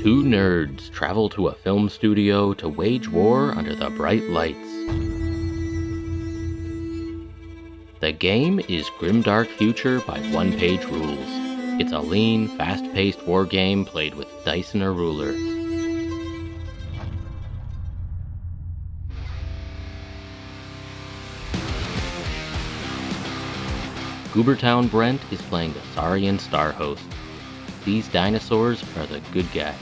Two nerds travel to a film studio to wage war under the bright lights. The game is Grimdark Future by One Page Rules. It's a lean, fast-paced war game played with dice and a ruler. Goobertown Brent is playing the Saurian Starhost. These dinosaurs are the good guys.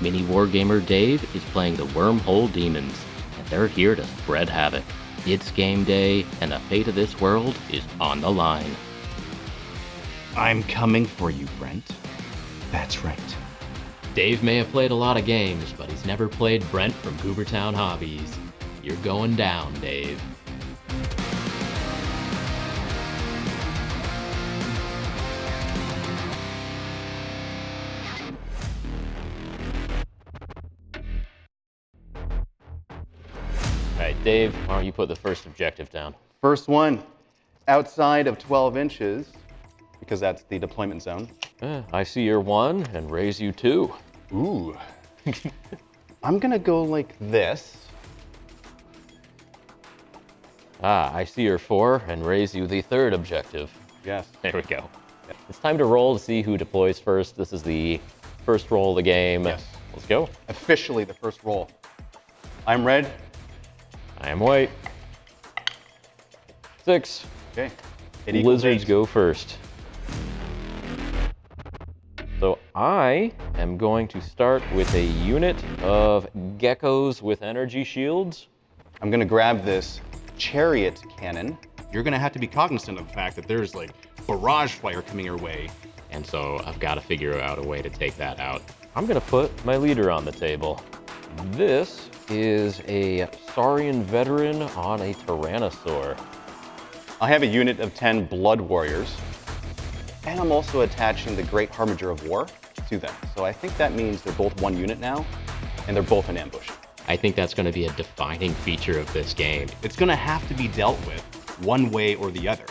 Mini Wargamer Dave is playing the Wormhole Demons, and they're here to spread havoc. It's game day, and the fate of this world is on the line. I'm coming for you, Brent. That's right. Dave may have played a lot of games, but he's never played Brent from Goobertown Hobbies. You're going down, Dave. Dave, why don't you put the first objective down? First one, outside of 12 inches, because that's the deployment zone. I see your one and raise you two. Ooh. I'm gonna go like this. I see your four and raise you the third objective. Yes. There we go. Yes. It's time to roll to see who deploys first. This is the first roll of the game. Yes. Let's go. Officially the first roll. I'm red. I am white. 6. Okay. Lizards go first. So I am going to start with a unit of geckos with energy shields. I'm gonna grab this chariot cannon. You're gonna have to be cognizant of the fact that there's like barrage fire coming your way. And so I've gotta figure out a way to take that out. I'm gonna put my leader on the table. This is a Saurian veteran on a Tyrannosaur. I have a unit of 10 blood warriors, and I'm also attaching the Great Harbinger of War to them. So I think that means they're both one unit now, and they're both in ambush. I think that's going to be a defining feature of this game. It's going to have to be dealt with one way or the other.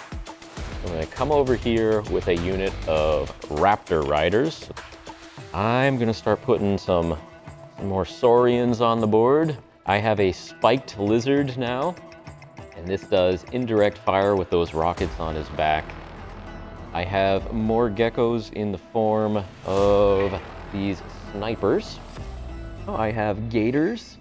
I'm going to come over here with a unit of Raptor Riders. I'm going to start putting some more Saurians on the board. I have a spiked lizard now, and this does indirect fire with those rockets on his back. I have more geckos in the form of these snipers. Oh, I have gators.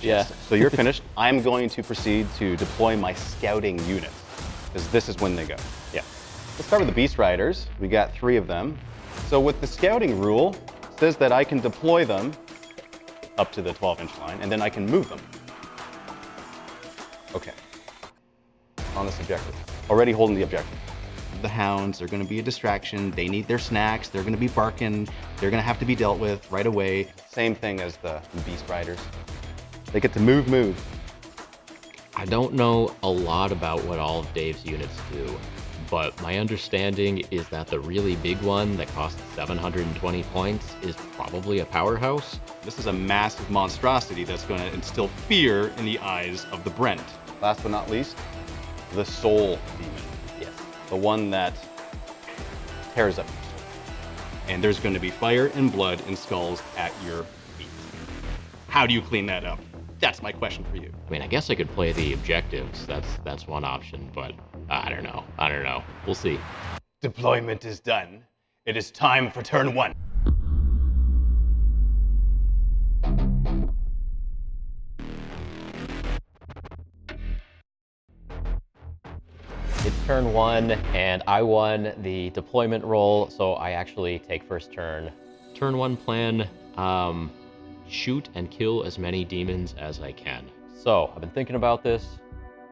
Yeah. So you're finished. I'm going to proceed to deploy my scouting unit, because this is when they go. Yeah. Let's start with the Beast Riders. We got 3 of them. So with the scouting rule, it says that I can deploy them up to the 12-inch line, and then I can move them. Okay. On this objective. Already holding the objective. The hounds are going to be a distraction. They need their snacks. They're going to be barking. They're going to have to be dealt with right away. Same thing as the Beast Riders. They get to move. I don't know a lot about what all of Dave's units do, but my understanding is that the really big one that costs 720 points is probably a powerhouse. This is a massive monstrosity that's going to instill fear in the eyes of the Brent. Last but not least, the Soul Demon. Yes. The one that tears up your soul. And there's going to be fire and blood and skulls at your feet. How do you clean that up? That's my question for you. I mean, I guess I could play the objectives. That's one option, but I don't know. We'll see. Deployment is done. It is time for turn 1. It's turn 1, and I won the deployment roll, so I actually take first turn. Turn 1 plan, shoot and kill as many demons as I can. So I've been thinking about this.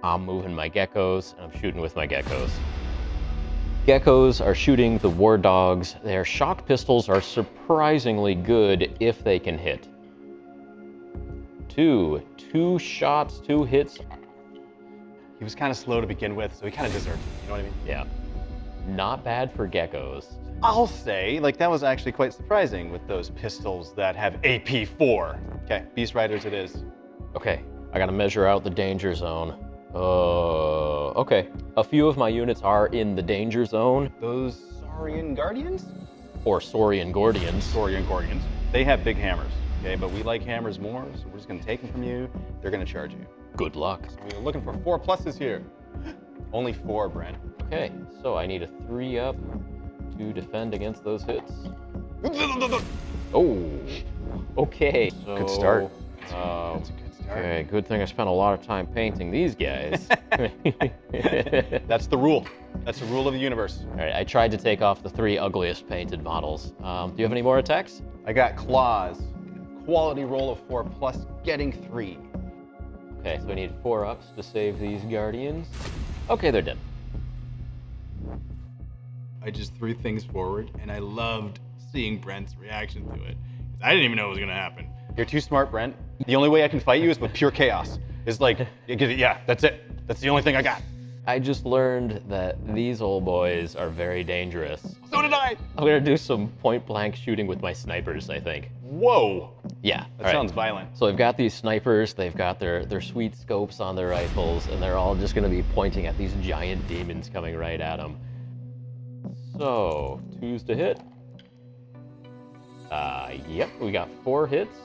I'm moving my geckos, and I'm shooting with my geckos. Geckos are shooting the war dogs. Their shock pistols are surprisingly good if they can hit. 2 shots, 2 hits. He was kind of slow to begin with, so he kind of deserved it, you know what I mean? Yeah. Not bad for geckos. I'll say, like, that was actually quite surprising with those pistols that have AP4. Okay, Beast Riders it is. Okay, I gotta measure out the danger zone. Okay, a few of my units are in the danger zone. Those Saurian Guardians? or Saurian Gordians. Saurian Gordians. They have big hammers, okay? But we like hammers more, so we're just gonna take them from you. They're gonna charge you. Good luck. So we're looking for 4 pluses here. Only 4, Brent. Okay, so I need a 3-up to defend against those hits. Oh, okay. So, good start. That's a good start. Okay, good thing I spent a lot of time painting these guys. That's the rule. That's the rule of the universe. All right, I tried to take off the 3 ugliest painted models. Do you have any more attacks? I got claws. Quality roll of 4+ getting 3. Okay, so I need 4 ups to save these guardians. Okay, they're dead. I just threw things forward, and I loved seeing Brent's reaction to it. I didn't even know it was gonna happen. You're too smart, Brent. The only way I can fight you is with pure chaos. It's like, yeah, that's it. That's the only thing I got. I just learned that these old boys are very dangerous. So did I! I'm gonna do some point-blank shooting with my snipers, I think. Whoa! Yeah. That sounds violent. So they've got these snipers, they've got their sweet scopes on their rifles, and they're all just gonna be pointing at these giant demons coming right at them. So, 2s to hit. Yep, we got 4 hits.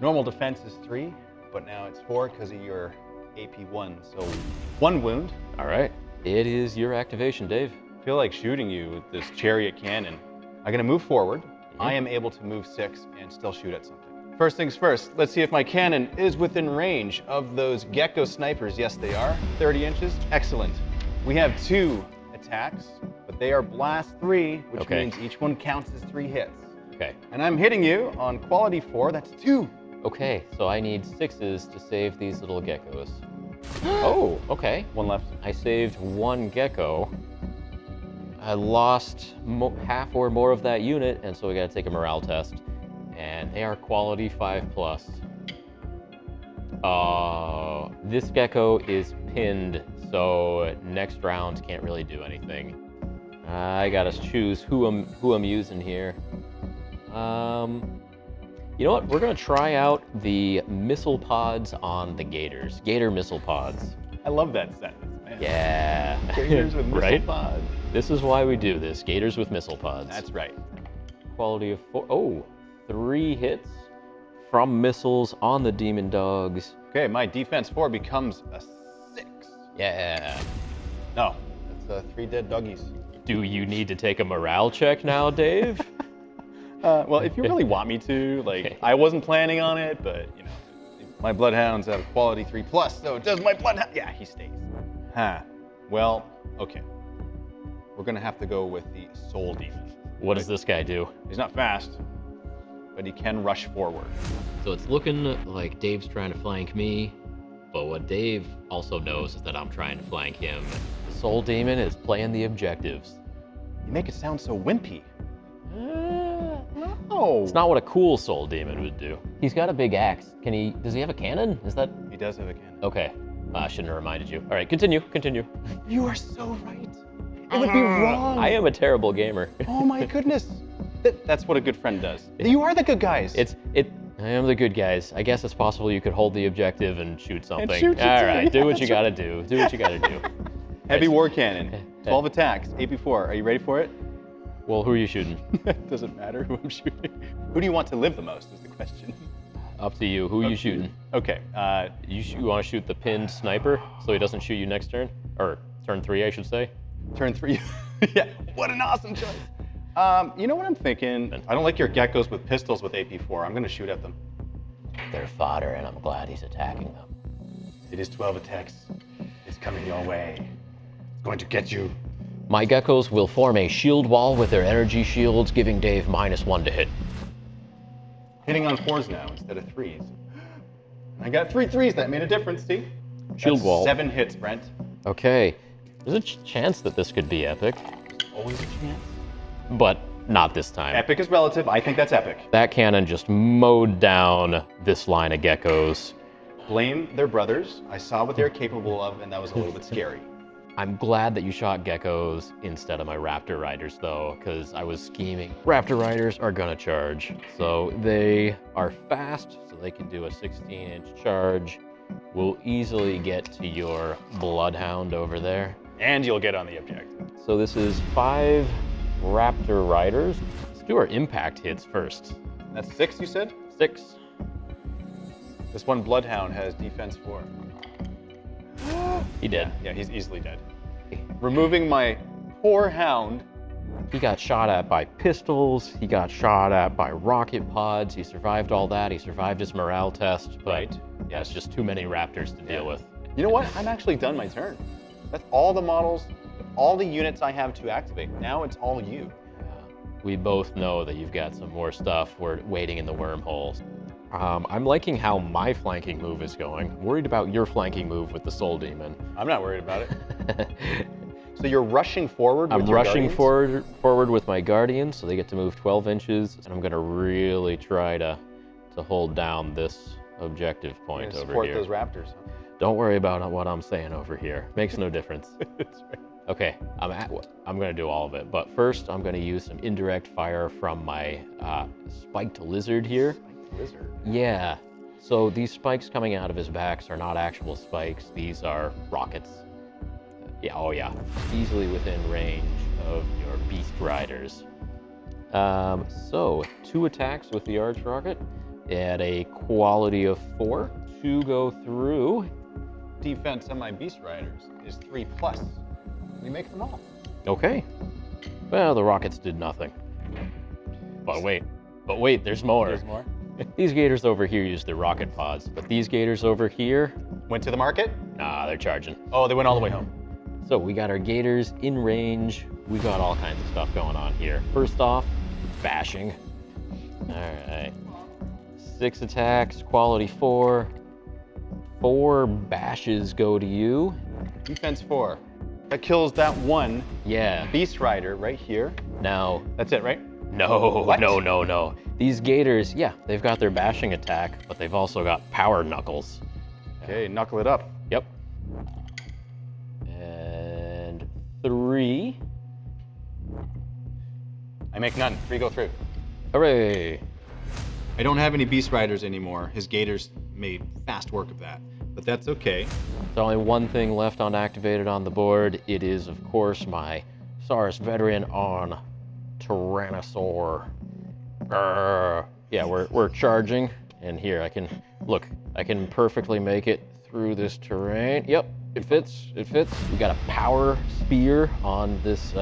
Normal defense is 3, but now it's 4 because of your AP1, so 1 wound. All right, it is your activation, Dave. I feel like shooting you with this chariot cannon. I'm gonna move forward. Mm-hmm. I am able to move 6 and still shoot at something. First things first, let's see if my cannon is within range of those gecko snipers. Yes, they are, 30 inches, excellent. We have 2 attacks, but they are blast 3, which means each one counts as 3 hits. Okay. And I'm hitting you on quality 4, that's 2. Okay, so I need 6s to save these little geckos. Oh, okay. 1 left. I saved 1 gecko. I lost half or more of that unit, and so we gotta take a morale test. And they are quality 5+. This gecko is pinned, so next round can't really do anything. I gotta choose who I'm using here. You know what? We're gonna try out the missile pods on the gators. Gator missile pods. I love that sentence, man. Yeah. Gators with missile pods. This is why we do this. Gators with missile pods. That's right. Quality of 4. Oh, 3 hits from missiles on the demon dogs. Okay, my defense 4 becomes a 6. Yeah. No, that's 3 dead doggies. Do you need to take a morale check now, Dave? Well, if you really want me to, like, I wasn't planning on it, but, you know, my bloodhound's at a quality 3+, so does my bloodhound, yeah, he stays. Huh, well, okay. We're gonna have to go with the soul demon. What does this guy do? He's not fast, but he can rush forward. So it's looking like Dave's trying to flank me, but what Dave also knows is that I'm trying to flank him. The soul demon is playing the objectives. You make it sound so wimpy. No. It's not what a cool soul demon would do. He's got a big axe. Can he, does he have a cannon? Is that? He does have a cannon. Okay, I shouldn't have reminded you. All right, continue, continue. You are so right. It would be wrong. I am a terrible gamer. Oh my goodness. That's what a good friend does. You are the good guys. I am the good guys. I guess it's possible you could hold the objective and shoot something. And shoot all right, do what you gotta do. Do what you gotta do. Heavy war cannon, 12 attacks, AP4. Are you ready for it? Well, who are you shooting? It doesn't matter who I'm shooting. Who do you want to live the most is the question. Up to you. Who are you shooting? Okay. You want to shoot the pinned sniper so he doesn't shoot you next turn? Or turn 3, I should say. Turn 3. Yeah. What an awesome choice. You know what I'm thinking? I don't like your geckos with pistols with AP4. I'm going to shoot at them. They're fodder, and I'm glad he's attacking them. It is 12 attacks. It's coming your way. It's going to get you. My geckos will form a shield wall with their energy shields, giving Dave -1 to hit. Hitting on 4s now instead of 3s. I got 3 3s, that made a difference, see? Shield wall. 7 hits, Brent. Okay. There's a chance that this could be epic. Always a chance. But not this time. Epic is relative, I think that's epic. That cannon just mowed down this line of geckos. Blame their brothers. I saw what they were capable of, and that was a little bit scary. I'm glad that you shot geckos instead of my raptor riders though, because I was scheming. Raptor riders are gonna charge. So they are fast, so they can do a 16-inch charge. We'll easily get to your bloodhound over there. And you'll get on the objective. So this is 5 raptor riders. It's do our impact hits first. That's 6, you said? 6. This one Bloodhound has defense 4. He dead. Yeah, he's easily dead. Removing my poor hound. He got shot at by pistols. He got shot at by rocket pods. He survived all that. He survived his morale test. But right. Yeah, it's just too many raptors to deal with. You know what? I'm actually done my turn. That's all the models, all the units I have to activate. Now it's all you. We both know that you've got some more stuff. We're waiting in the wormholes. I'm liking how my flanking move is going. Worried about your flanking move with the Soul Demon. I'm not worried about it. So you're rushing forward with your guardians? I'm rushing forward with my guardians, so they get to move 12 inches. And I'm going to really try to hold down this objective point over here. Support those raptors. Huh? Don't worry about what I'm saying over here. Makes no difference. That's right. Okay, I'm going to do all of it. But first, I'm going to use some indirect fire from my spiked lizard here. Spiked lizard? Yeah. So these spikes coming out of his backs are not actual spikes. These are rockets. Yeah, oh yeah. Easily within range of your beast riders. So 2 attacks with the arch rocket at a quality of 4. 2 go through. Defense on my beast riders is 3+. We make them all. Okay. Well, the rockets did nothing. But wait, there's more. There's more? These gators over here use their rocket pods, but these gators over here... Went to the market? Nah, they're charging. Oh, they went all the way home. So we got our gators in range. We got all kinds of stuff going on here. First off, bashing. All right. 6 attacks, quality 4. 4 bashes go to you. Defense 4. That kills that one. Yeah. Beast rider right here. Now. That's it, right? No, what? No. These gators, yeah, they've got their bashing attack, but they've also got power knuckles. Okay, knuckle it up. Yep. And 3. I make none. 3 go through. Hooray. I don't have any beast riders anymore. His gators made fast work of that. But that's okay. There's only one thing left unactivated on the board. It is, of course, my Saurus veteran on Tyrannosaur. Grr. Yeah, we're charging. And here, I can perfectly make it through this terrain. Yep, it fits. We got a power spear on this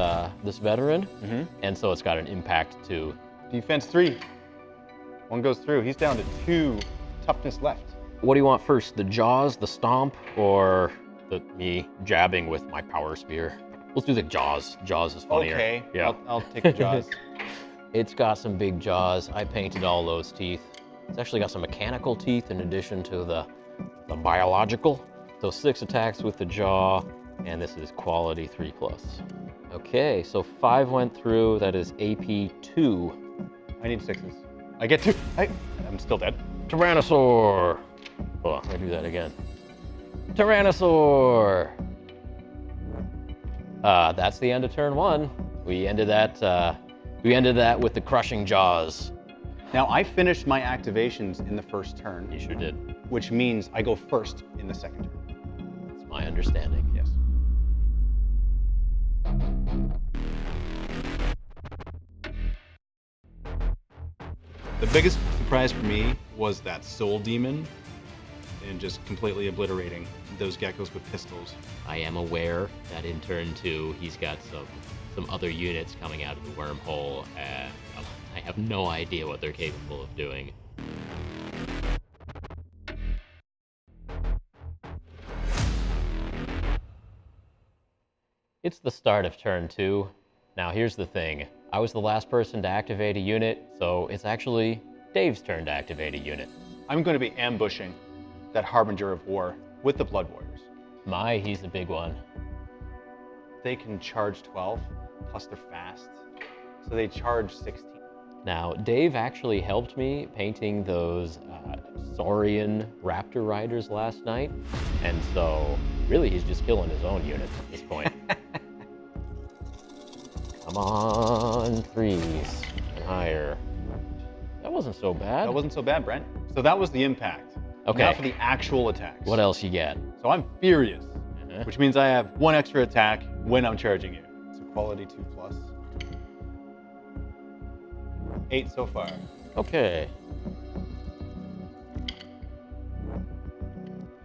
this veteran, and so it's got an impact too. Defense 3. 1 goes through. He's down to 2 toughness left. What do you want first, the jaws, the stomp, or me jabbing with my power spear? Let's do the jaws. Jaws is funnier. Okay, yeah. I'll take the jaws. It's got some big jaws. I painted all those teeth. It's actually got some mechanical teeth in addition to the biological. So 6 attacks with the jaw, and this is quality 3+. Okay, so 5 went through. That is AP 2. I need 6s. I get 2. I'm still dead. Tyrannosaur. Oh, I do that again. Tyrannosaur! That's the end of turn 1. We ended that with the crushing jaws. Now, I finished my activations in the first turn. You sure did. Which means I go first in the second turn. That's my understanding. Yes. The biggest surprise for me was that Soul Demon and just completely obliterating those geckos with pistols. I am aware that in turn 2, he's got some other units coming out of the wormhole, and I have no idea what they're capable of doing. It's the start of turn 2. Now here's the thing. I was the last person to activate a unit, so it's actually Dave's turn to activate a unit. I'm going to be ambushing that Harbinger of War with the Blood Warriors. My, he's the big one. They can charge 12, plus they're fast, so they charge 16. Now, Dave actually helped me painting those Saurian Raptor Riders last night, and so really he's just killing his own units at this point. Come on, 3s and higher. That wasn't so bad. That wasn't so bad, Brent. So that was the impact. Okay. Now for the actual attacks. What else you get? So I'm furious, which means I have 1 extra attack when I'm charging you. It's a quality 2+. 8 so far. Okay.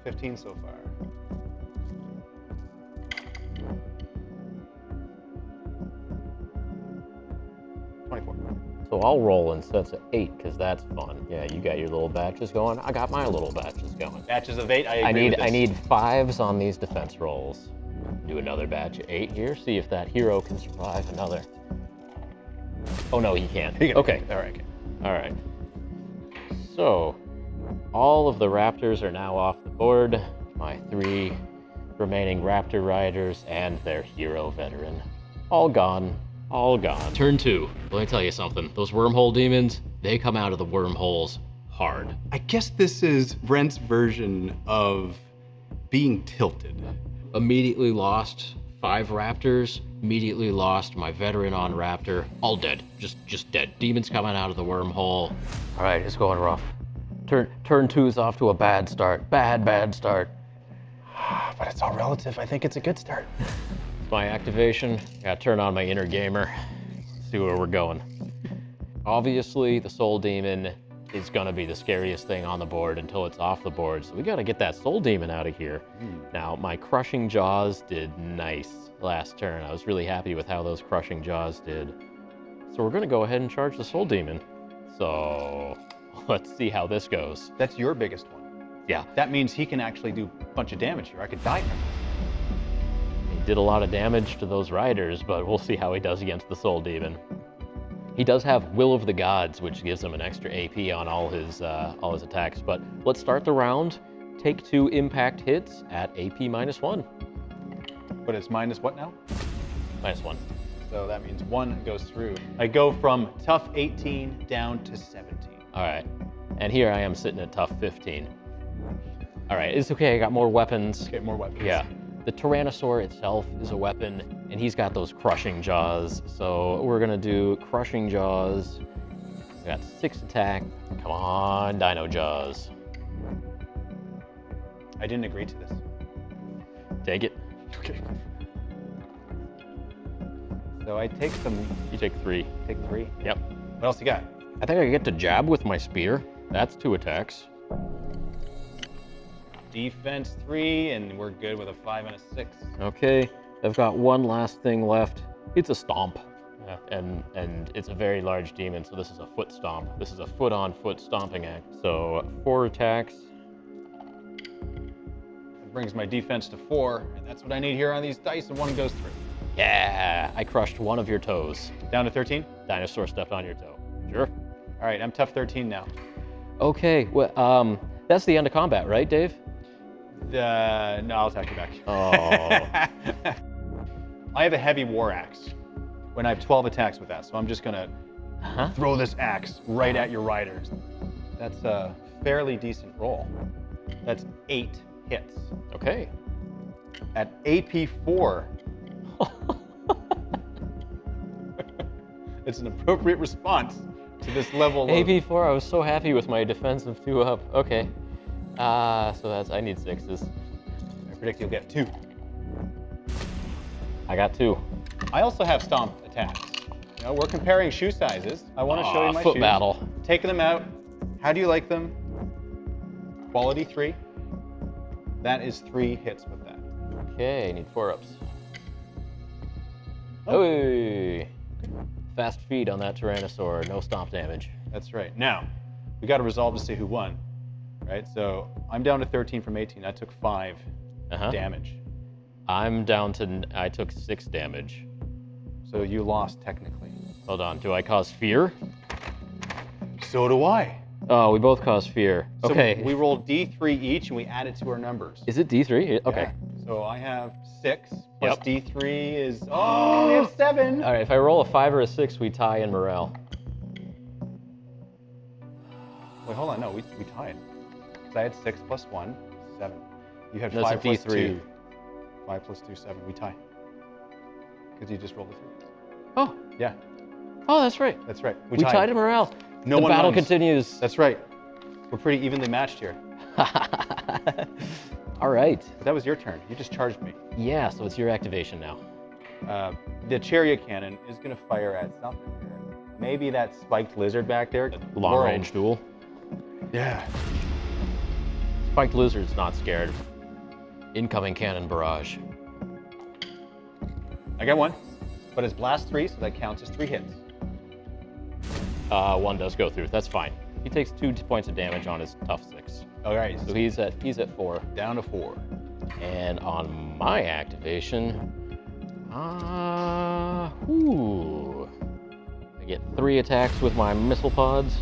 15 so far. So I'll roll in sets of 8 because that's fun. Yeah, you got your little batches going. I got my little batches going. Batches of 8. I need 5s on these defense rolls. Do another batch of 8 here. See if that hero can survive another. Oh no, he can't. Okay. All right. Okay. All right. So all of the raptors are now off the board. My 3 remaining raptor riders and their hero veteran, all gone. All gone. Turn 2. Let me tell you something. Those wormhole demons, they come out of the wormholes hard. I guess this is Brent's version of being tilted. Immediately lost 5 raptors, immediately lost my veteran on raptor. All dead. Just dead. Demons coming out of the wormhole. All right, it's going rough. Turn two's off to a bad start. Bad start. But it's all relative. I think it's a good start. My activation. I gotta turn on my inner gamer. See where we're going. Obviously, the soul demon is gonna be the scariest thing on the board until it's off the board. So we gotta get that soul demon out of here. Now, my crushing jaws did nice last turn. I was really happy with how those crushing jaws did. So we're gonna go ahead and charge the soul demon. So let's see how this goes. That's your biggest one. Yeah. That means he can actually do a bunch of damage here. I could die from him. Did a lot of damage to those riders, but we'll see how he does against the soul demon. He does have Will of the Gods, which gives him an extra AP on all his attacks. But let's start the round. Take 2 impact hits at AP -1. But it's minus what now? -1. So that means 1 goes through. I go from tough 18 down to 17. All right, and here I am sitting at tough 15. All right, it's okay. I got more weapons. Okay, more weapons. Yeah. The Tyrannosaur itself is a weapon, and he's got those crushing jaws. So we're gonna do crushing jaws. We got 6 attack. Come on, Dino Jaws. I didn't agree to this. Take it. Okay. So I take some. You take 3. Take 3? Yep. What else you got? I think I get to jab with my spear. That's 2 attacks. Defense 3, and we're good with a 5 and a 6. Okay, I've got 1 last thing left. It's a stomp, yeah. and it's a very large demon, so this is a foot stomp. This is a foot-on-foot stomping act. So 4 attacks. That brings my defense to 4, and that's what I need here on these dice, and 1 goes through. Yeah, I crushed 1 of your toes. Down to 13? Dinosaur stepped on your toe. Sure. All right, I'm tough 13 now. Okay, well, that's the end of combat, right, Dave? No, I'll attack you back. Oh. I have a heavy war axe, when I have 12 attacks with that, so I'm just gonna throw this axe right at your riders. That's a fairly decent roll. That's 8 hits. Okay. At AP 4, it's an appropriate response to this level. AP 4, I was so happy with my defensive 2 up. Okay. So that's, I need 6s. I predict you'll get 2. I got 2. I also have stomp attacks. You know, we're comparing shoe sizes. I want to show you my foot shoes. Battle. Taking them out. How do you like them? Quality 3. That is 3 hits with that. Okay, need 4 ups. Oh. Hey. Fast feed on that Tyrannosaur, no stomp damage. That's right. Now, we got to resolve to see who won, right? So I'm down to 13 from 18. I took 5 damage. I'm down to, I took 6 damage. So you lost technically. Hold on, do I cause fear? So do I. Oh, we both cause fear. So okay. We roll D3 each and we add it to our numbers. Is it D3? Okay. Yeah. So I have 6. Plus D3 is, we have 7. All right, if I roll a 5 or a 6, we tie in morale. Wait, hold on, no, we tied. Because I had 6 plus 1, 7. You had 5 plus 2. 5 plus 2, 7, we tie. Because you just rolled a 3. Oh. Yeah. Oh, that's right. That's right, we tied. We tied in morale. No one wins. The battle continues. That's right. We're pretty evenly matched here. All right. But that was your turn. You just charged me. Yeah, so it's your activation now. The chariot cannon is going to fire at something here. Maybe that spiked lizard back there. Long range duel. Yeah. Spiked lizard's not scared. Incoming cannon barrage. I got one, but it's blast 3, so that counts as 3 hits. One does go through. That's fine. He takes 2 points of damage on his tough 6. All right. So he's at 4. Down to 4. And on my activation, I get 3 attacks with my missile pods.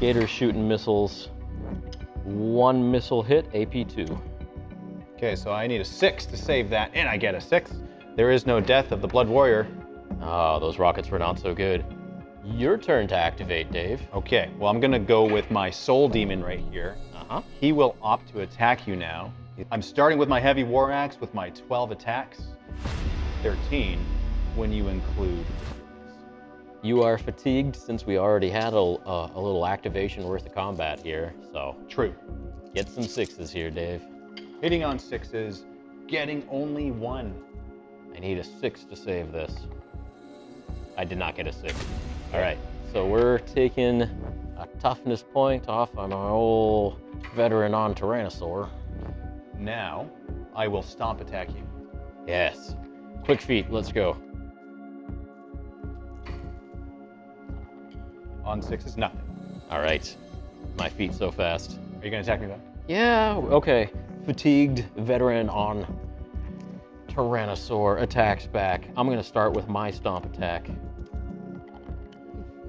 Gator's shooting missiles. 1 missile hit, AP 2. Okay, so I need a 6 to save that, and I get a 6. There is no death of the Blood Warrior. Oh, those rockets were not so good. Your turn to activate, Dave. Okay, well, I'm gonna go with my Soul Demon right here. Uh-huh. He will opt to attack you now. I'm starting with my Heavy War Axe with my 12 attacks. 13, when you include. You are fatigued since we already had a little activation worth of combat here, so. True. Get some 6s here, Dave. Hitting on 6s, getting only 1. I need a 6 to save this. I did not get a 6. All right, so we're taking a toughness point off on my old veteran on Tyrannosaur. Now, I will stomp attack you. Yes. Quick feet, let's go. On 6 is nothing. All right. My feet so fast. Are you gonna attack me back? Yeah, okay. Fatigued veteran on Tyrannosaur attacks back. I'm gonna start with my stomp attack.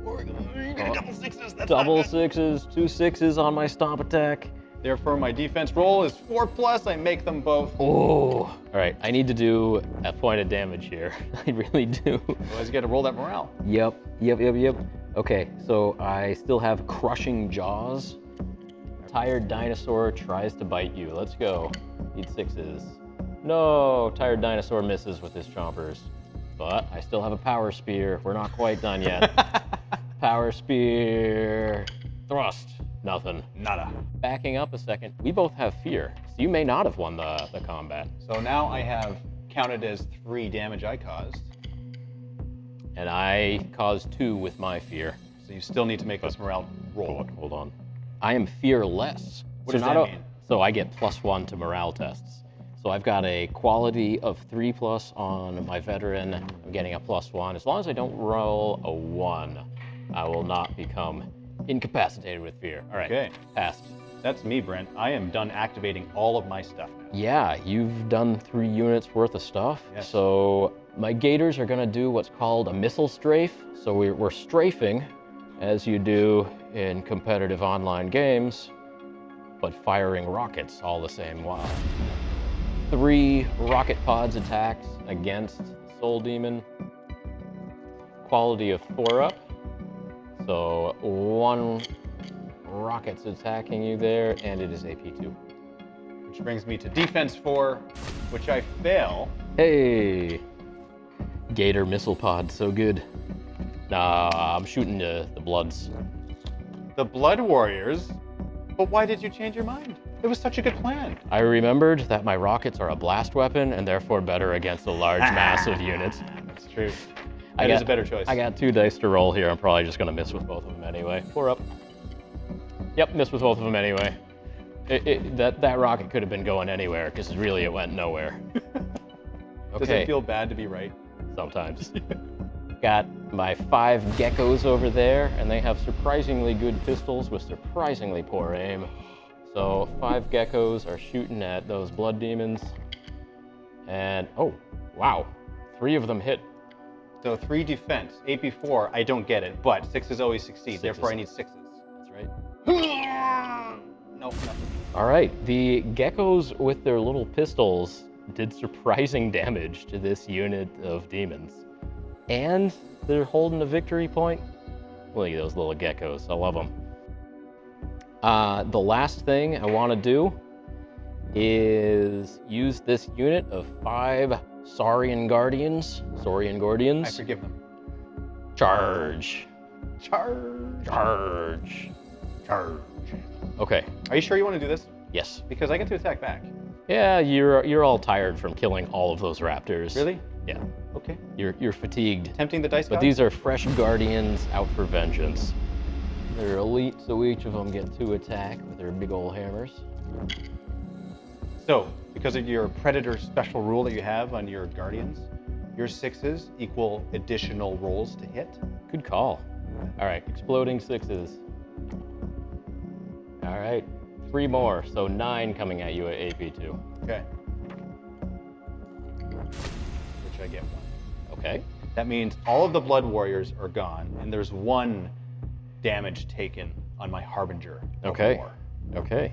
You get a double 6s. That's double 6s, 2 6s on my stomp attack. Therefore, my defense roll is 4+. I make them both. Oh, all right. I need to do a point of damage here. I really do. Otherwise, you got to roll that morale. Yep. Okay, so I still have crushing jaws. Tired dinosaur tries to bite you. Let's go. Need 6s. No, tired dinosaur misses with his chompers. But I still have a power spear. We're not quite done yet. Power spear thrust. Nothing. Nada. Backing up a second, we both have fear. So you may not have won the combat. So now I have counted as 3 damage I caused. And I caused 2 with my fear. So you still need to make this morale roll. Hold on. I am fearless. What does that mean? So I get +1 to morale tests. So I've got a quality of 3+ on my veteran. I'm getting a +1. As long as I don't roll a 1, I will not become incapacitated with fear. All right, okay. Passed. That's me, Brent. I am done activating all of my stuff now. Yeah, you've done 3 units worth of stuff. Yes. So my gators are gonna do what's called a missile strafe. So we're strafing, as you do in competitive online games, but firing rockets all the same while. 3 rocket pods attacked against Soul Demon. Quality of 4 up. So 1 rocket's attacking you there, and it is AP 2. Which brings me to defense 4, which I fail. Hey, Gator missile pod, so good. Nah, I'm shooting the Bloods. The Blood Warriors? But why did you change your mind? It was such a good plan. I remembered that my rockets are a blast weapon and therefore better against a large mass of units. That's true. That is a better choice. I got 2 dice to roll here. I'm probably just gonna miss with both of them anyway. 4 up. Yep, miss with both of them anyway. That rocket could have been going anywhere because really it went nowhere. Okay. Does it feel bad to be right? Sometimes. Got my 5 geckos over there and they have surprisingly good pistols with surprisingly poor aim. So 5 geckos are shooting at those Blood Demons. And, oh, wow, 3 of them hit. So 3 defense, AP 4, I don't get it, but 6s always succeed, therefore I need 6s. That's right. Nope, nothing. All right, the geckos with their little pistols did surprising damage to this unit of demons. And they're holding a victory point. Look at those little geckos, I love them. The last thing I want to do is use this unit of 5 Saurian Guardians. I forgive them. Charge. Okay. Are you sure you want to do this? Yes. Because I get to attack back. Yeah, you're all tired from killing all of those raptors. Really? Yeah. Okay. You're fatigued. Tempting the dice god? But these are fresh guardians out for vengeance. They're elite, so each of them get 2 attack with their big ol' hammers. So, because of your predator special rule that you have on your guardians, your 6s equal additional rolls to hit. Good call. All right, exploding 6s. All right, 3 more, so 9 coming at you at AP2. Okay. Which I get 1. Okay. That means all of the blood warriors are gone, and there's 1 damage taken on my Harbinger. Okay. More. Okay.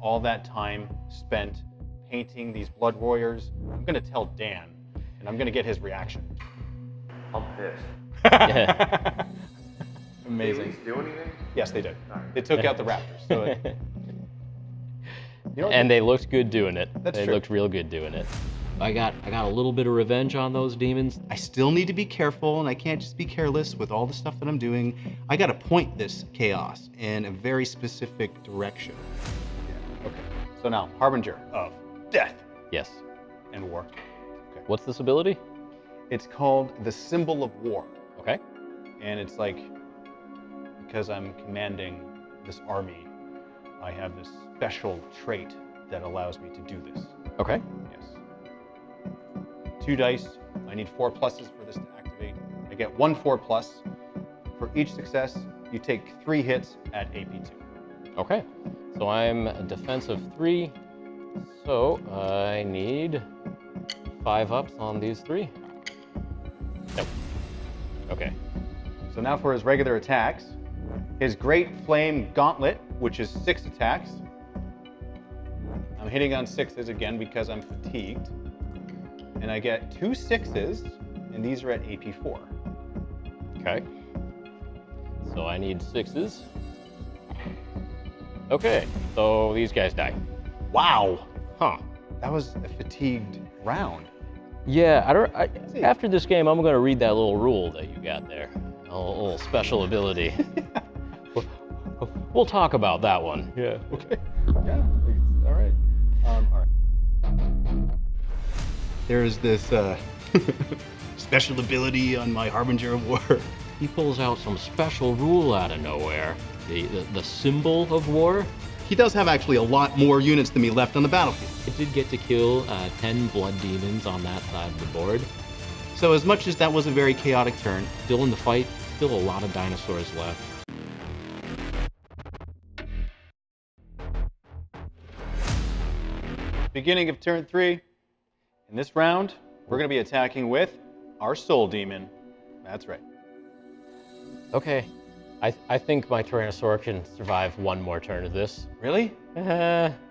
All that time spent painting these blood warriors, I'm gonna tell Dan, and I'm gonna get his reaction. I'm pissed. Yeah. Amazing. Did they do anything? Yes, they did. Sorry. They took out the raptors. So it, you know, and they looked good doing it. That's true. They looked real good doing it. I got a little bit of revenge on those demons. I still need to be careful, and I can't just be careless with all the stuff that I'm doing. I gotta point this chaos in a very specific direction. Yeah, okay. So now, Harbinger of Death. Yes. And War. Okay. What's this ability? It's called the Symbol of War. Okay. And it's like, because I'm commanding this army, I have this special trait that allows me to do this. Okay. Yes. 2 dice. I need 4 pluses for this to activate. I get 1 4 plus. For each success, you take 3 hits at AP2. Okay. So I'm a defense of 3. So I need 5 ups on these 3. Nope. Okay. So now for his regular attacks, his Great Flame Gauntlet, which is 6 attacks. I'm hitting on 6s again because I'm fatigued. And I get 2 6s, and these are at AP4. Okay. So I need 6s. Okay, so these guys die. Wow. Huh. That was a fatigued round. Yeah, after this game, I'm gonna read that little rule that you got there. A little special ability. We'll talk about that one. Yeah, okay. Yeah, all right. All right. There's this special ability on my Harbinger of War. He pulls out some special rule out of nowhere. The Symbol of War. He does have actually a lot more units than me left on the battlefield. It did get to kill 10 blood demons on that side of the board. So as much as that was a very chaotic turn, still in the fight, still a lot of dinosaurs left. Beginning of turn 3. In this round, we're going to be attacking with our soul demon. That's right. Okay. I think my Tyrannosaur can survive 1 more turn of this. Really?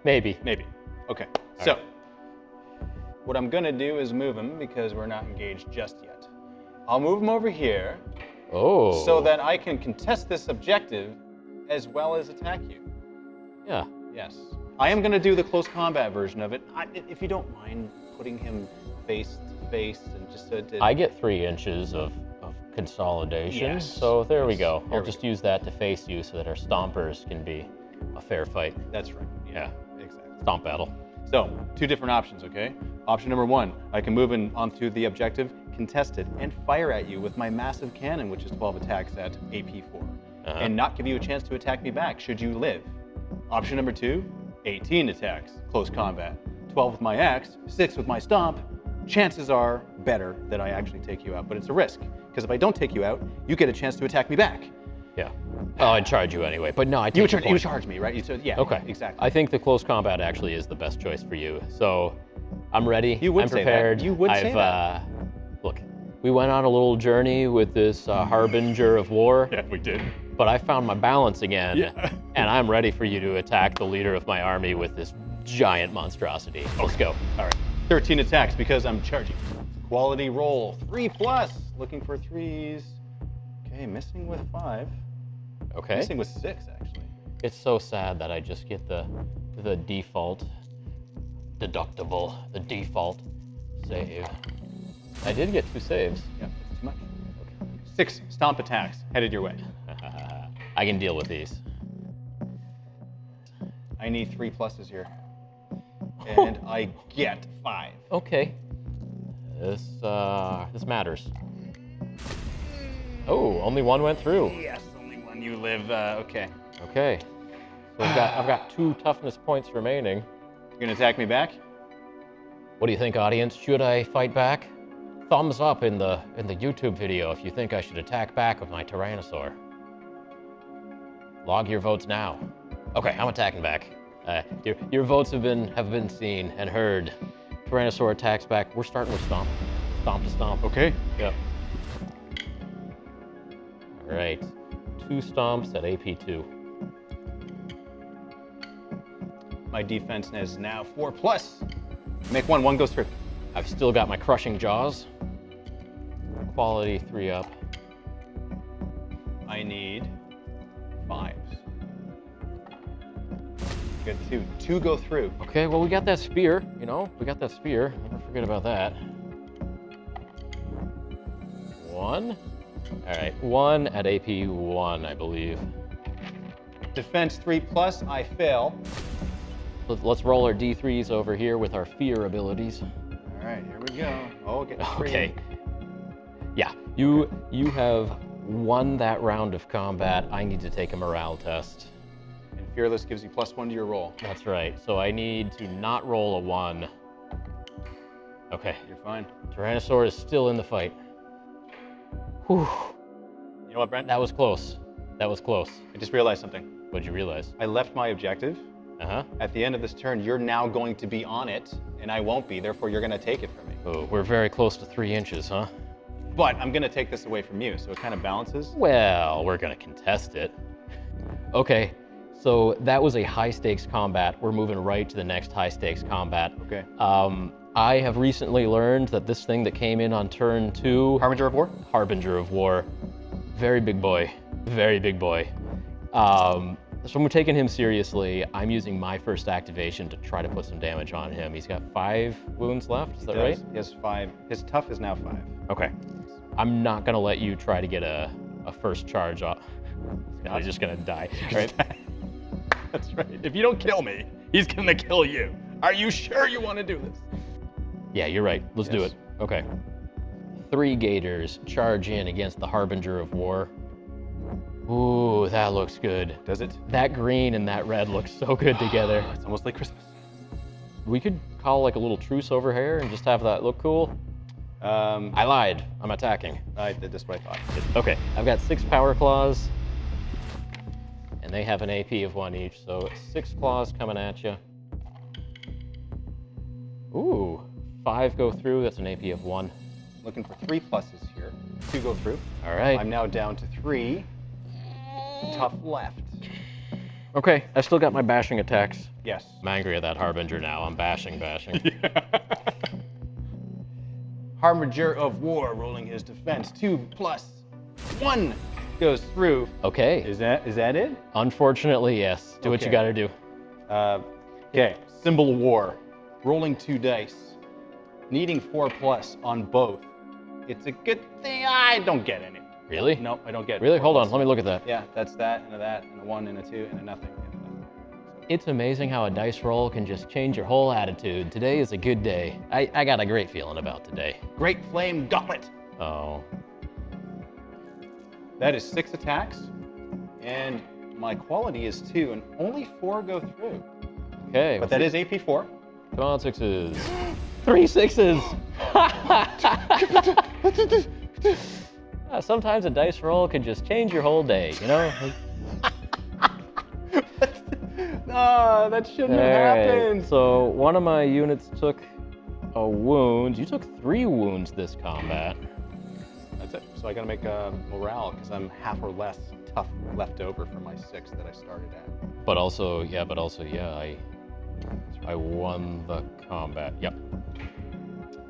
Maybe. Maybe. Okay. All so, right. What I'm going to do is move him because we're not engaged just yet. I'll move him over here. Oh. So that I can contest this objective as well as attack you. Yeah. Yes. I am going to do the close combat version of it. If you don't mind putting him face to face and just so it I get 3 inches of consolidation. Yes. So there we go. I'll just use that to face you so that our stompers can be a fair fight. That's right. Yeah. Exactly. Stomp battle. So 2 different options, okay? Option number 1, I can move in onto the objective, contest it, and fire at you with my massive cannon, which is 12 attacks at AP4, and not give you a chance to attack me back should you live. Option number 2, 18 attacks, close combat. 12 with my axe, 6 with my stomp. Chances are better that I actually take you out, but it's a risk. Because if I don't take you out, you get a chance to attack me back. Yeah. Oh, I'd charge you anyway, but no, I take you would charge me, right? You said, yeah, okay. Exactly. I think the close combat actually is the best choice for you. So I'm ready. You would I'm prepared. Say that. You would I've, say that. Look, we went on a little journey with this Harbinger of War. Yeah, we did. But I found my balance again, yeah. And I'm ready for you to attack the leader of my army with this giant monstrosity. Let's go. All right, 13 attacks because I'm charging. Quality roll, 3+, looking for 3s. Okay, missing with 5. Okay. Missing with 6, actually. It's so sad that I just get the default deductible, the default save. I did get 2 saves. Yeah, that's too much. Okay. 6 stomp attacks headed your way. I can deal with these. I need 3 pluses here. and I get 5. Okay. This matters. Oh, only one went through. Yes, only one you live. Okay. Okay. So I've got 2 toughness points remaining. You're gonna attack me back? What do you think, audience? Should I fight back? Thumbs up in the YouTube video if you think I should attack back with my Tyrannosaur. Log your votes now. Okay, I'm attacking back. Your votes have been seen and heard. Tyrannosaur attacks back. We're starting with stomp. Stomp to stomp. Okay. Yep. All right. 2 stomps at AP2. My defense is now 4+. Make 1 goes through. I've still got my crushing jaws. Quality 3 up. I need 5s. Good 2 go through. Okay, well we got that spear, you know? We got that spear, never forget about that. 1. All right, 1 at AP1, I believe. Defense 3+, I fail. Let's roll our D3s over here with our fear abilities. All right, here we go. Oh, get free. Okay. Yeah, you have won that round of combat. I need to take a morale test. And fearless gives you +1 to your roll. That's right. So I need to not roll a 1. Okay. You're fine. Tyrannosaur is still in the fight. Whew. You know what, Brent? That was close. That was close. I just realized something. What'd you realize? I left my objective. Uh-huh. At the end of this turn, you're now going to be on it, and I won't be. Therefore, you're going to take it from me. Oh, we're very close to 3 inches, huh? But I'm going to take this away from you, so it kind of balances. Well, we're going to contest it. Okay, so that was a high-stakes combat. We're moving right to the next high-stakes combat. Okay. I have recently learned that this thing that came in on turn 2... Harbinger of War? Harbinger of War. Very big boy. Very big boy. So we're taking him seriously. I'm using my first activation to try to put some damage on him. He's got 5 wounds left, is that right? He has 5. His tough is now 5. Okay. I'm not gonna let you try to get a first charge off. He's just gonna die, right? That's right. If you don't kill me, he's gonna kill you. Are you sure you wanna do this? Yeah, you're right. Let's do it. Okay. 3 gators charge in against the Harbinger of War. Ooh, that looks good. Does it? That green and that red looks so good together. It's almost like Christmas. We could call like a little truce over here and just have that look cool. I lied. I'm attacking. I did this what I thought. Okay, I've got 6 power claws, and they have an AP of 1 each, so 6 claws coming at you. Ooh, 5 go through. That's an AP of 1. Looking for 3+s here. 2 go through. All right. I'm now down to 3. Tough left. Okay, I still got my bashing attacks. Yes. I'm angry at that Harbinger now. I'm bashing. Yeah. Harbinger of War rolling his defense. 2+1 goes through. Okay. Is that it? Unfortunately, yes. Do what you gotta do. Okay, Symbol War. Rolling 2 dice. Needing 4+ on both. It's a good thing I don't get any. Really? No, I don't get it. Really? Hold on, let me look at that. Yeah, that's that, and a 1, and a 2, and a nothing, and a nothing. It's amazing how a dice roll can just change your whole attitude. Today is a good day. I got a great feeling about today. Great Flame Gauntlet! Oh. That is 6 attacks, and my quality is 2, and only 4 go through. Okay. But that is AP4. Come on, 6s. 3 6s! Sometimes a dice roll can just change your whole day, you know? No, that shouldn't have happened. So one of my units took a wound. You took 3 wounds this combat. That's it. So I gotta make a morale because I'm half or less tough left over from my 6 that I started at. But also, yeah, I won the combat. Yep.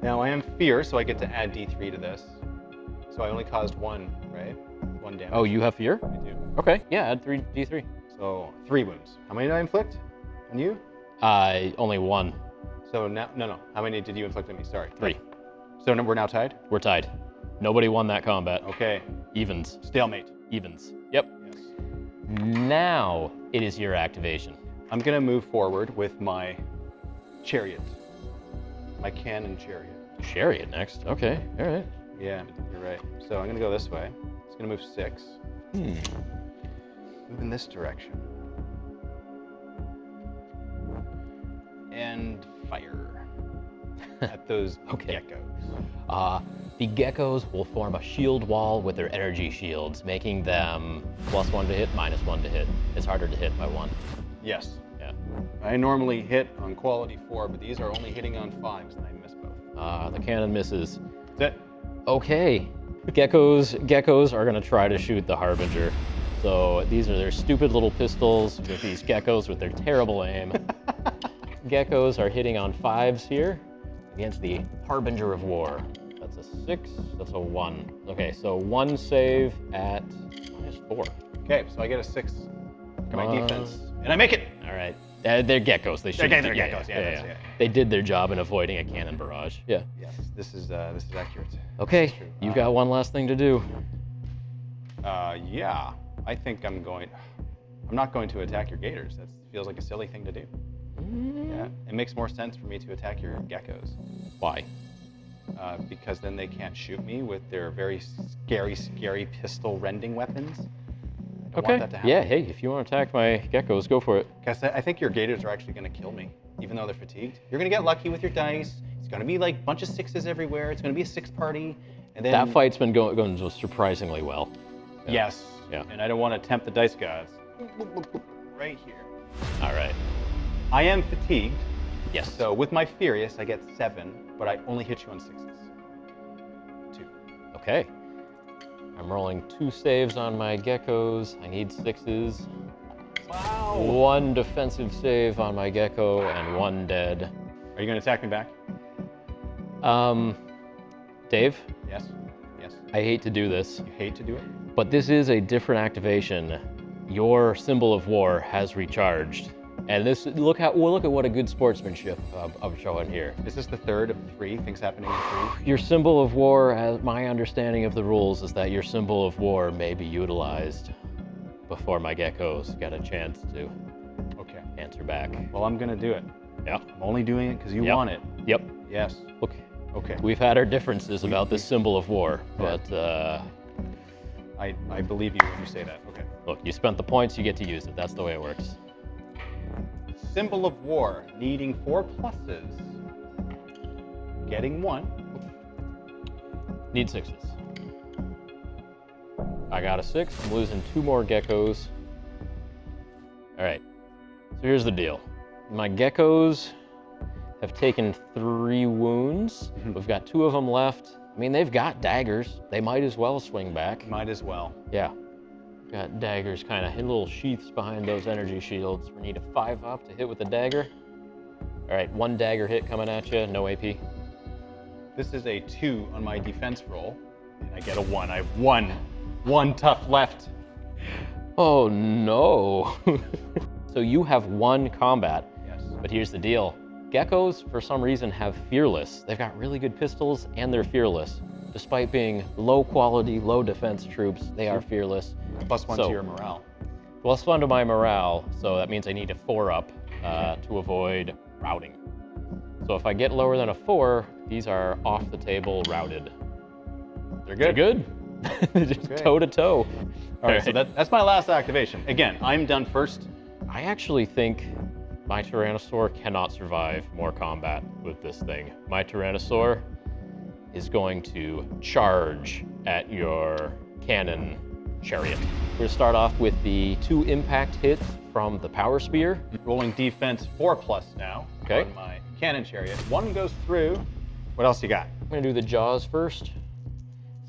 Now I am fear, so I get to add D3 to this. So I only caused 1, right? 1 damage. Oh, you have fear? I do. Okay, yeah, add 3 D3. So 3 wounds. How many did I inflict on you? Only 1. So now, no. How many did you inflict on me? Sorry. 3. So we're now tied? We're tied. Nobody won that combat. Okay. Evens. Stalemate. Evens. Yep. Yes. Now it is your activation. I'm gonna move forward with my Chariot. My cannon chariot. Chariot next. Okay. All right. Yeah, you're right. So I'm gonna go this way. It's gonna move 6. Hmm. Move in this direction. And fire at those geckos. The geckos will form a shield wall with their energy shields, making them +1 to hit, -1 to hit. It's harder to hit by 1. Yes. Yeah. I normally hit on quality 4, but these are only hitting on 5s, and I miss both. The cannon misses. That's it. Okay. Geckos are gonna try to shoot the Harbinger. So these are their stupid little pistols with these geckos with their terrible aim. Geckos are hitting on 5s here against the Harbinger of War. That's a 6, that's a 1. Okay, so 1 save at -4. Okay, so I get a 6 to my defense, and I make it. All right, they're geckos. They're geckos. Yeah. They did their job in avoiding a cannon barrage. Yeah. Yes, this is accurate. Okay, you've got one last thing to do. Yeah, I think I'm not going to attack your gators. That feels like a silly thing to do. Yeah, it makes more sense for me to attack your geckos. Why? Because then they can't shoot me with their very scary, scary pistol-rending weapons. I don't want that to happen. Yeah, hey, if you want to attack my geckos, go for it. Because I think your gators are actually going to kill me, even though they're fatigued. You're going to get lucky with your dice. It's going to be like a bunch of 6s everywhere. It's going to be a 6 party. And then... That fight's been going surprisingly well. Yeah. Yes, yeah. And I don't want to tempt the dice gods. Right here. All right. I am fatigued. Yes. So with my Furious, I get 7, but I only hit you on 6s. 2. Okay. I'm rolling 2 saves on my geckos. I need 6s. Wow. 1 defensive save on my gecko and 1 dead. Are you going to attack me back? Dave? Yes. Yes. I hate to do this. You hate to do it? But this is a different activation. Your symbol of war has recharged. And this, look at what a good sportsmanship I'm showing here. Is this the 3rd of 3 things happening in 3? Your symbol of war, as my understanding of the rules, is that your symbol of war may be utilized before my geckos got a chance to answer back. Well, I'm gonna do it. Yeah. I'm only doing it because you want it. Yep. Yes. Look. Okay. We've had our differences about this symbol of war, but I believe you when you say that. Okay. Look, you spent the points, you get to use it. That's the way it works. Symbol of War, needing 4+, getting 1. Need 6s. I got a 6, I'm losing 2 more geckos. All right, so here's the deal. My geckos have taken 3 wounds. We've got 2 of them left. I mean, they've got daggers. They might as well swing back. Might as well. Yeah. Got daggers, kind of little sheaths behind those energy shields. We need a 5-up to hit with a dagger. All right, 1 dagger hit coming at you, no AP. This is a 2 on my defense roll, and I get a 1. I have 1 tough left. Oh no. So you have 1 combat. Yes. But here's the deal. Geckos, for some reason, have fearless. They've got really good pistols, and they're fearless. Despite being low quality, low defense troops, they are fearless. +1 to your morale. +1 to my morale, so that means I need a 4-up to avoid routing. So if I get lower than a 4, these are off the table, routed. They're good. They're just toe to toe. All right, so that's my last activation. Again, I'm done first. I actually think my Tyrannosaur cannot survive more combat with this thing. My Tyrannosaur is going to charge at your cannon chariot. We're gonna start off with the 2 impact hits from the power spear. Rolling defense 4+ now on my cannon chariot. 1 goes through. What else you got? I'm gonna do the jaws first.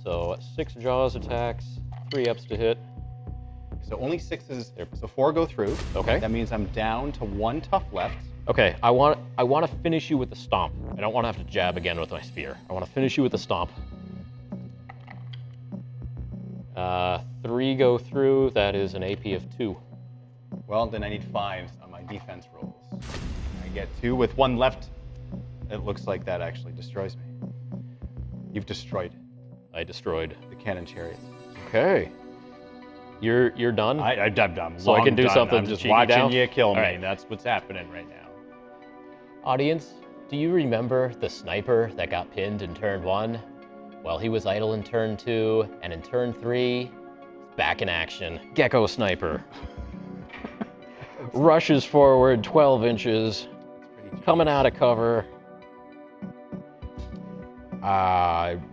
So 6 jaws attacks, 3-ups to hit. So only 6s, so 4 go through. Okay. That means I'm down to 1 tough left. Okay, I want to finish you with a stomp. I don't want to have to jab again with my spear. I want to finish you with a stomp. 3 go through, that is an AP of 2. Well, then I need 5s on my defense rolls. I get 2 with 1 left. It looks like that actually destroys me. You've destroyed. I destroyed. The cannon chariot. Okay. You're done? I'm done. So I can do something. I'm just watching you kill me. All right. That's what's happening right now. Audience, do you remember the sniper that got pinned in turn 1? Well, he was idle in turn 2, and in turn 3, back in action. Gecko Sniper. Rushes forward 12 inches, coming out of cover.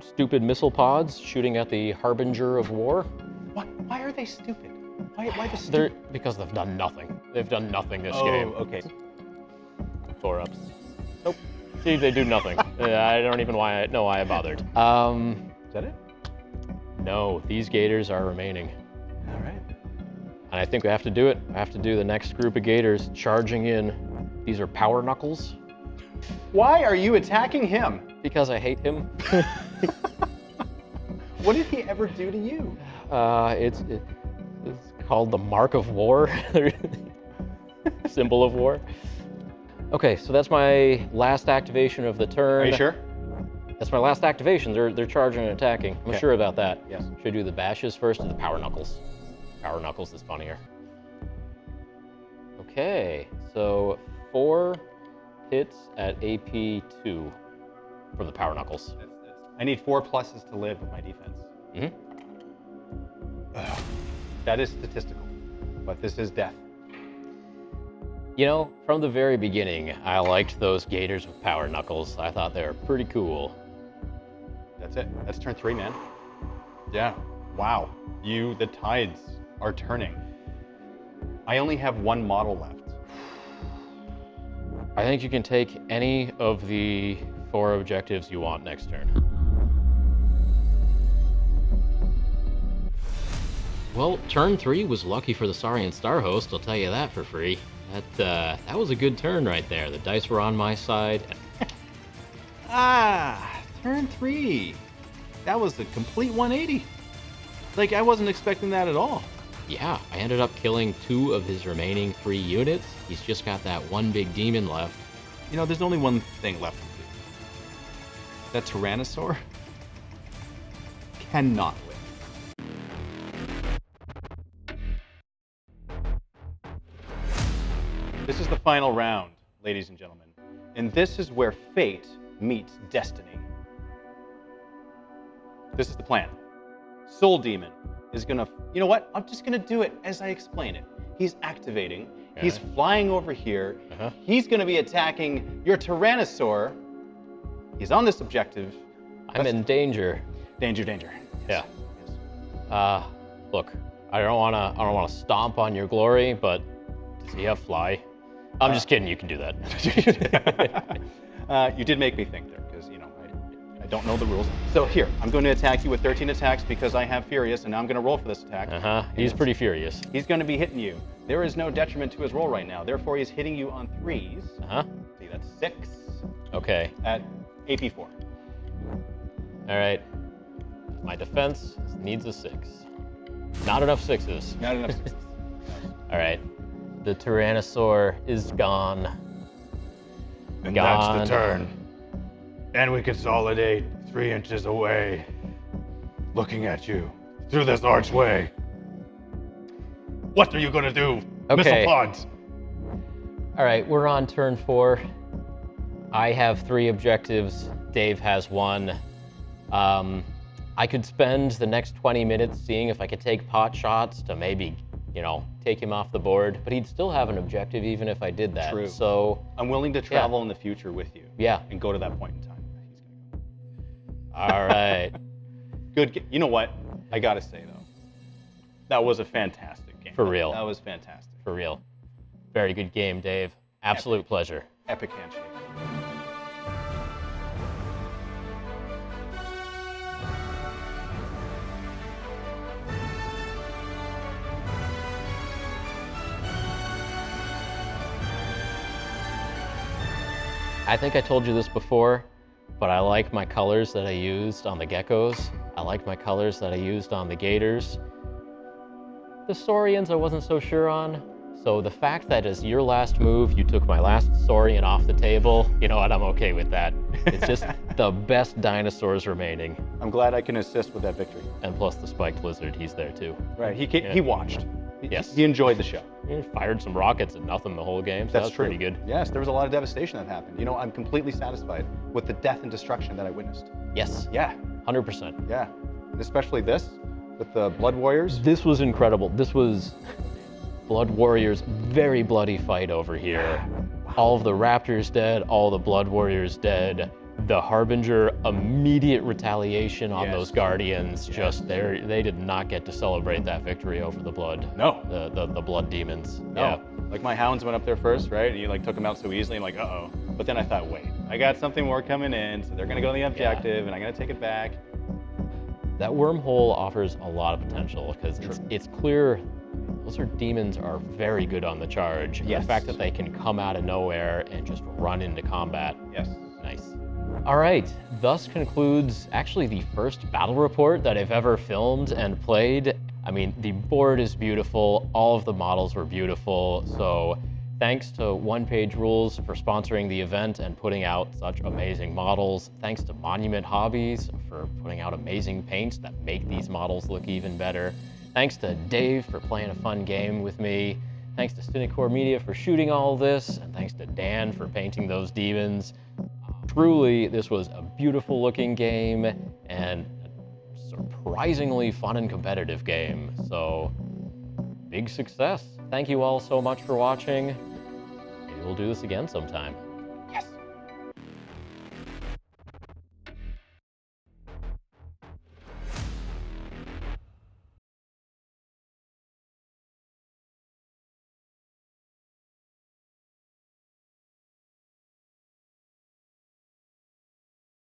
Stupid missile pods shooting at the Harbinger of War. Why are they stupid? Why the stupid? Because they've done nothing. They've done nothing this game. Oh, okay. 4-ups. Nope. See, they do nothing. I don't even know why I bothered. Is that it? No, these gators are remaining. All right. And I think we have to do it. I have to do the next group of gators charging in. These are Power Knuckles. Why are you attacking him? Because I hate him. What did he ever do to you? It's called the Mark of War. Symbol of War. Okay, so that's my last activation of the turn. Are you sure? That's my last activation. They're charging and attacking. I'm sure about that. Yes. Should I do the bashes first or the Power Knuckles? Power Knuckles is funnier. Okay, so 4 hits at AP 2 for the Power Knuckles. I need 4 pluses to live with my defense. Mm-hmm. That is statistical, but this is death. You know, from the very beginning, I liked those gators with Power Knuckles. I thought they were pretty cool. That's it. That's turn 3, man. Yeah. Wow. The tides are turning. I only have 1 model left. I think you can take any of the 4 objectives you want next turn. Well, turn 3 was lucky for the Saurian Starhost, I'll tell you that for free. That was a good turn right there. The dice were on my side. Turn 3. That was a complete 180. Like, I wasn't expecting that at all. Yeah, I ended up killing 2 of his remaining 3 units. He's just got that 1 big demon left. You know, there's only 1 thing left to do. That Tyrannosaur cannot win. This is the final round, ladies and gentlemen. And this is where fate meets destiny. This is the plan. Soul Demon is gonna, you know what? I'm just gonna do it as I explain it. He's activating, he's flying over here, he's gonna be attacking your Tyrannosaur. He's on this objective. I'm in danger. Danger, danger. Yes. Yeah. Yes. Look, I don't wanna stomp on your glory, but does he have fly? I'm just kidding, you can do that. You did make me think there, because, you know, I don't know the rules. So here, I'm going to attack you with 13 attacks because I have Furious, and now I'm going to roll for this attack. He's pretty furious. He's going to be hitting you. There is no detriment to his roll right now. Therefore, he's hitting you on 3s. See, that's 6. Okay. At AP 4. All right. My defense needs a 6. Not enough 6s. Not enough 6s. All right. The Tyrannosaur is gone. And that's the turn. And we consolidate 3 inches away, looking at you through this archway. What are you gonna do? Okay. Missile pods. All right, we're on turn 4. I have 3 objectives. Dave has 1. I could spend the next 20 minutes seeing if I could take pot shots to maybe, you know, take him off the board, but he'd still have an objective even if I did that. True. So I'm willing to travel in the future with you. Yeah. And go to that point in time. All right. Good. You know what? I gotta say though, that was a fantastic game. For real. That was fantastic. For real. Very good game, Dave. Absolute pleasure. Epic handshake. I think I told you this before, but I like my colors that I used on the geckos. I like my colors that I used on the gators. The Saurians I wasn't so sure on. So the fact that as your last move, you took my last Saurian off the table, you know what, I'm okay with that. It's just the best dinosaurs remaining. I'm glad I can assist with that victory. And plus the spiked lizard, he's there too. Right, he watched. Yes. He enjoyed the show. He fired some rockets at nothing the whole game, so that's pretty good. Yes, there was a lot of devastation that happened. You know, I'm completely satisfied with the death and destruction that I witnessed. Yes. Yeah. 100%. Yeah. And especially this, with the Blood Warriors. This was incredible. This was Blood Warriors, very bloody fight over here. Wow. All of the Raptors dead, all the Blood Warriors dead. The Harbinger, immediate retaliation on those Guardians. Yes. Just they did not get to celebrate that victory over the Blood. No. The Blood Demons. No. Yeah. Like my Hounds went up there first, right? And you like took them out so easily. I'm like, uh-oh. But then I thought, wait, I got something more coming in, so they're gonna go on the objective, and I'm gonna take it back. That wormhole offers a lot of potential because it's clear Blizzard Demons are very good on the charge. Yes. The fact that they can come out of nowhere and just run into combat. Yes. Nice. All right, thus concludes actually the first battle report that I've ever filmed and played. I mean, the board is beautiful, all of the models were beautiful, so thanks to One Page Rules for sponsoring the event and putting out such amazing models. Thanks to Monument Hobbies for putting out amazing paints that make these models look even better. Thanks to Dave for playing a fun game with me. Thanks to StineCore Media for shooting all this, and thanks to Dan for painting those demons. Truly, this was a beautiful looking game and a surprisingly fun and competitive game. So, big success. Thank you all so much for watching. Maybe we'll do this again sometime.